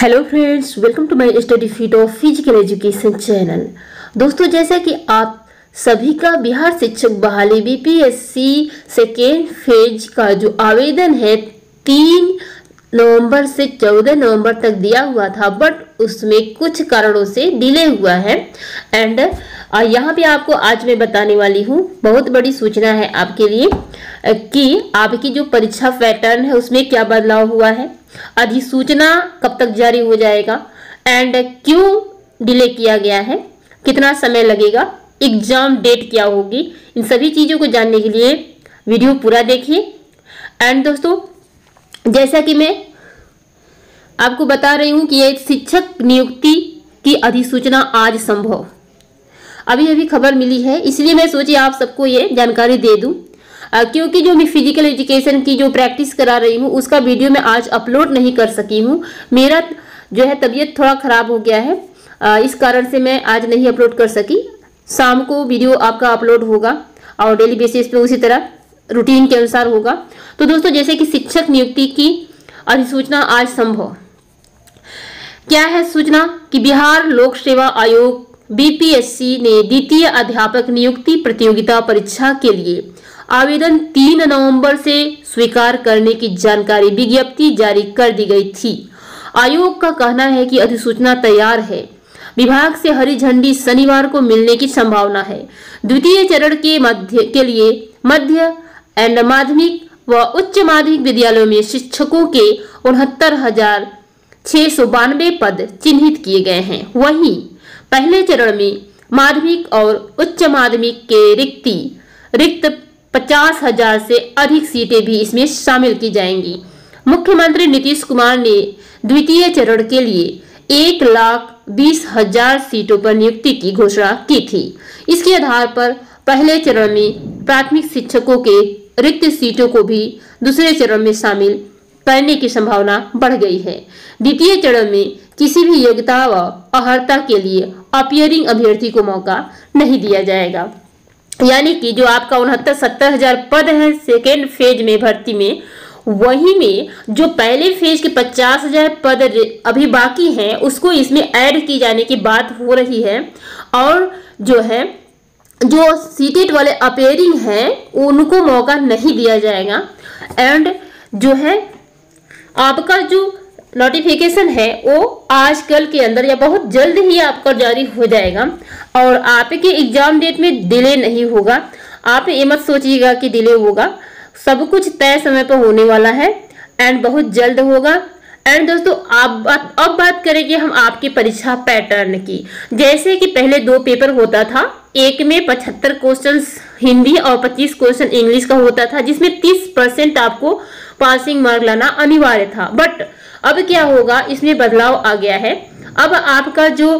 Hello friends, welcome to my study fit of physical education channel. दोस्तों, जैसा कि आप सभी का बिहार शिक्षक बहाली बीपीएससी सेकेंड फेज का जो आवेदन है 3 नवंबर से 14 नवंबर तक दिया हुआ था, बट उसमें कुछ कारणों से डिले हुआ है। एंड यहाँ पे आपको आज मैं बताने वाली हूँ, बहुत बड़ी सूचना है आपके लिए कि आपकी जो परीक्षा पैटर्न है उसमें क्या बदलाव हुआ है, अधिसूचना कब तक जारी हो जाएगा एंड क्यों डिले किया गया है, कितना समय लगेगा, एग्जाम डेट क्या होगी। इन सभी चीज़ों को जानने के लिए वीडियो पूरा देखिए। एंड दोस्तों, जैसा कि मैं आपको बता रही हूँ कि ये शिक्षक नियुक्ति की अधिसूचना आज संभव अभी खबर मिली है, इसलिए मैं सोची आप सबको ये जानकारी दे दूँ, क्योंकि जो मैं फिजिकल एजुकेशन की जो प्रैक्टिस करा रही हूँ उसका वीडियो मैं आज अपलोड नहीं कर सकी हूँ। मेरा जो है तबीयत थोड़ा ख़राब हो गया है, इस कारण से मैं आज नहीं अपलोड कर सकी। शाम को वीडियो आपका अपलोड होगा और डेली बेसिस पे उसी तरह रूटीन के अनुसार होगा। तो दोस्तों, जैसे कि शिक्षक नियुक्ति की अधिसूचना आज संभव, क्या है सूचना कि बिहार लोक सेवा आयोग बीपीएससी ने द्वितीय अध्यापक नियुक्ति प्रतियोगिता परीक्षा के लिए आवेदन 3 नवंबर से स्वीकार करने की जानकारी विज्ञप्ति जारी कर दी गई थी। आयोग का कहना है कि अधिसूचना तैयार है, विभाग से हरी झंडी शनिवार को मिलने की संभावना है। द्वितीय चरण के लिए मध्य एंड माध्यमिक व उच्च माध्यमिक विद्यालयों में शिक्षकों के 69,692 पद चिन्हित किए गए हैं। वहीं पहले चरण में माध्यमिक और उच्च माध्यमिक के रिक्त 50,000 से अधिक सीटें भी इसमें शामिल की जाएंगी। मुख्यमंत्री नीतीश कुमार ने द्वितीय चरण के लिए 1,20,000 सीटों पर नियुक्ति की घोषणा की थी। इसके आधार पर पहले चरण में प्राथमिक शिक्षकों के रिक्त सीटों को भी दूसरे चरण में शामिल करने की संभावना बढ़ गई है। द्वितीय चरण में किसी भी योग्यता व अर्हता के लिए अपियरिंग अभ्यर्थी को मौका नहीं दिया जाएगा। यानी कि जो आपका 69,70,000 पद है सेकेंड फेज में भर्ती में, वही में जो पहले फेज के 50,000 पद अभी बाकी हैं उसको इसमें ऐड की जाने की बात हो रही है। और जो है जो सीटेट वाले अपेयरिंग हैं उनको मौका नहीं दिया जाएगा। एंड जो है आपका जो नोटिफिकेशन है वो आज कल के अंदर या बहुत जल्द ही आपका जारी हो जाएगा और आपके एग्जाम डेट में डिले नहीं होगा। आप ये मत सोचिएगा कि डिले होगा, सब कुछ तय समय पर होने वाला है एंड बहुत जल्द होगा। एंड दोस्तों, अब बात करेंगे हम आपकी परीक्षा पैटर्न की। जैसे कि पहले 2 पेपर होता था, एक में 75 क्वेश्चन हिंदी और 25 क्वेश्चन इंग्लिश का होता था, जिसमें 30% आपको पासिंग मार्क लाना अनिवार्य था। बट अब क्या होगा, इसमें बदलाव आ गया है। अब आपका जो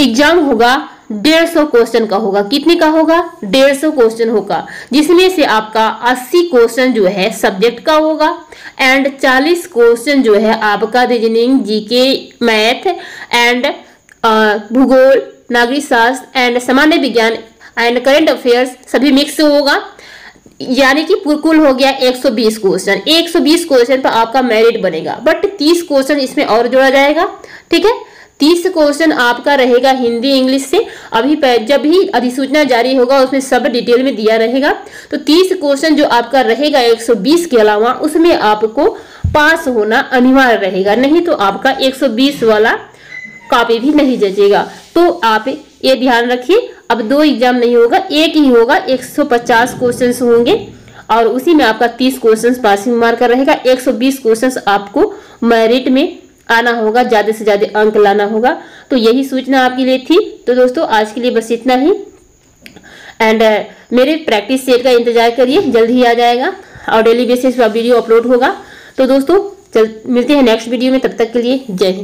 एग्जाम होगा 150 क्वेश्चन का होगा। कितने का होगा? 150 क्वेश्चन होगा, जिसमें से आपका 80 क्वेश्चन जो है सब्जेक्ट का होगा एंड 40 क्वेश्चन जो है आपका रीजनिंग, जीके, मैथ एंड भूगोल, नागरिक शास्त्र एंड सामान्य विज्ञान एंड करंट अफेयर्स सभी मिक्स होगा। यानी कि कुल हो गया 120 क्वेश्चन। 120 क्वेश्चन पर आपका मेरिट बनेगा, बट 30 क्वेश्चन इसमें और जोड़ा जाएगा। ठीक है, 30 क्वेश्चन आपका रहेगा हिंदी इंग्लिश से। अभी जब भी अधिसूचना जारी होगा उसमें सब डिटेल में दिया रहेगा। तो 30 क्वेश्चन जो आपका रहेगा 120 के अलावा, उसमें आपको पास होना अनिवार्य रहेगा, नहीं तो आपका 120 वाला कॉपी भी नहीं जचेगा। तो आप ये ध्यान रखिए, अब 2 एग्जाम नहीं होगा, एक ही होगा। 150 क्वेश्चंस होंगे और उसी में आपका 30 क्वेश्चंस पासिंग मार्क का रहेगा। 120 क्वेश्चंस आपको मेरिट में आना होगा, ज़्यादा से ज़्यादा अंक लाना होगा। तो यही सूचना आपके लिए थी। तो दोस्तों, आज के लिए बस इतना ही। एंड मेरे प्रैक्टिस सेट का इंतजार करिए, जल्द ही आ जाएगा और डेली बेसिस पर वीडियो अपलोड होगा। तो दोस्तों, मिलते हैं नेक्स्ट वीडियो में, तब तक के लिए जय हिंद।